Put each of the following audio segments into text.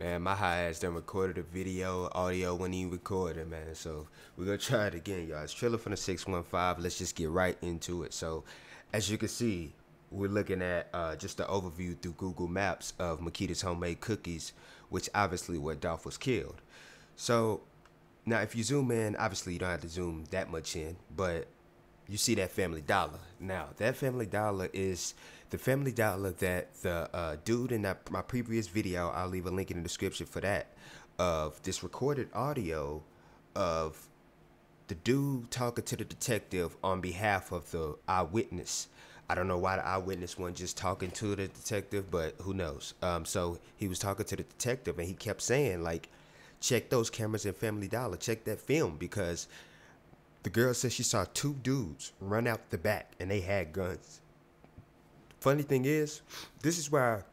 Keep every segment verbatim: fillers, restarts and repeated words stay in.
Man, my high ass done recorded a video, audio when he recorded, man. So we're gonna try it again, y'all. It's Trilla from the six one five. Let's just get right into it. So as you can see, we're looking at uh, just the overview through Google Maps of Makeda's homemade cookies, which obviously where Dolph was killed. So now if you zoom in, obviously you don't have to zoom that much in, but you see that Family Dollar. Now, that Family Dollar is the Family Dollar that the uh, dude in that, my previous video, I'll leave a link in the description for that, of this recorded audio of the dude talking to the detective on behalf of the eyewitness. I don't know why the eyewitness wasn't just talking to the detective, but who knows. Um, so he was talking to the detective and he kept saying, like, check those cameras in Family Dollar, check that film, because the girl said she saw two dudes run out the back and they had guns. Funny thing is, this is where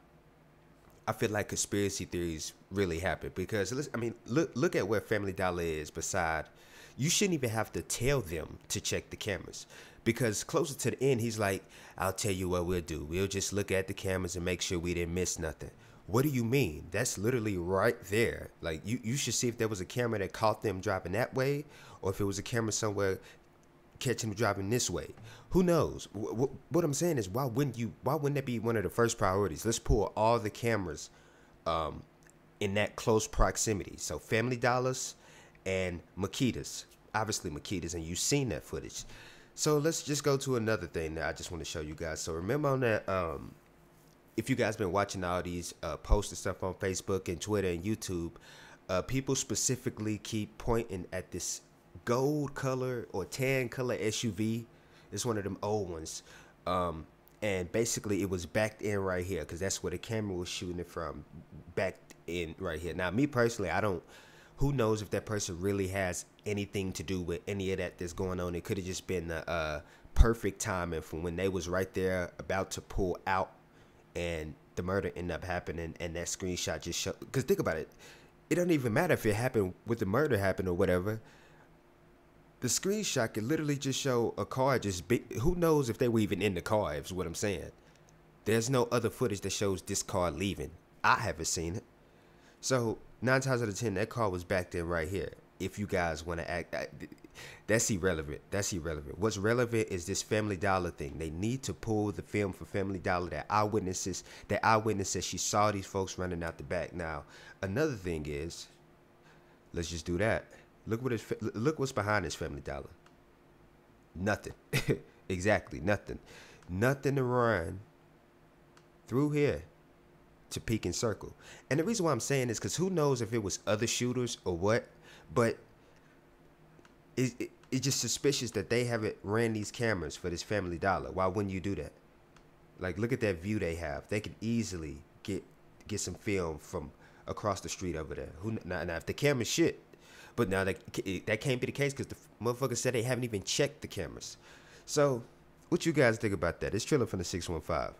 I feel like conspiracy theories really happen, because, I mean, look look at where Family Dollar is beside. You shouldn't even have to tell them to check the cameras, because closer to the end, he's like, I'll tell you what we'll do. We'll just look at the cameras and make sure we didn't miss nothing. What do you mean? That's literally right there. Like, you, you should see if there was a camera that caught them driving that way, or if it was a camera somewhere catching them driving this way. Who knows? What, what I'm saying is, why wouldn't you? Why wouldn't that be one of the first priorities? Let's pull all the cameras um, in that close proximity. So Family Dollars and Makeda's. Obviously Makeda's, and you've seen that footage. So let's just go to another thing that I just want to show you guys. So remember on that... Um, if you guys been watching all these uh, posts and stuff on Facebook and Twitter and YouTube, uh, people specifically keep pointing at this gold color or tan color S U V. It's one of them old ones. Um, and basically it was backed in right here, because that's where the camera was shooting it from, backed in right here. Now, me personally, I don't, who knows if that person really has anything to do with any of that that's going on. It could have just been the uh, perfect timing from when they was right there about to pull out, and the murder ended up happening, and that screenshot just showed. Because think about it, it doesn't even matter if it happened with the murder happened or whatever. The screenshot could literally just show a car just be, who knows if they were even in the car, is what I'm saying. There's no other footage that shows this car leaving. I haven't seen it. So nine times out of ten, that car was backed in right here. If you guys want to act, that's irrelevant. That's irrelevant. What's relevant is this Family Dollar thing. They need to pull the film for Family Dollar. That eyewitnesses, that eyewitness says she saw these folks running out the back. Now, another thing is, let's just do that. Look what it's, look what's behind this Family Dollar. Nothing. Exactly nothing. Nothing to run through here to peek and circle. And the reason why I'm saying this, because who knows if it was other shooters or what. But it, it, it's just suspicious that they haven't ran these cameras for this Family Dollar. Why wouldn't you do that? Like, look at that view they have. They could easily get get some film from across the street over there. Who now, now if the camera's shit. But now that, that can't be the case, because the motherfuckers said they haven't even checked the cameras. So what you guys think about that? It's Trilla from the six one five.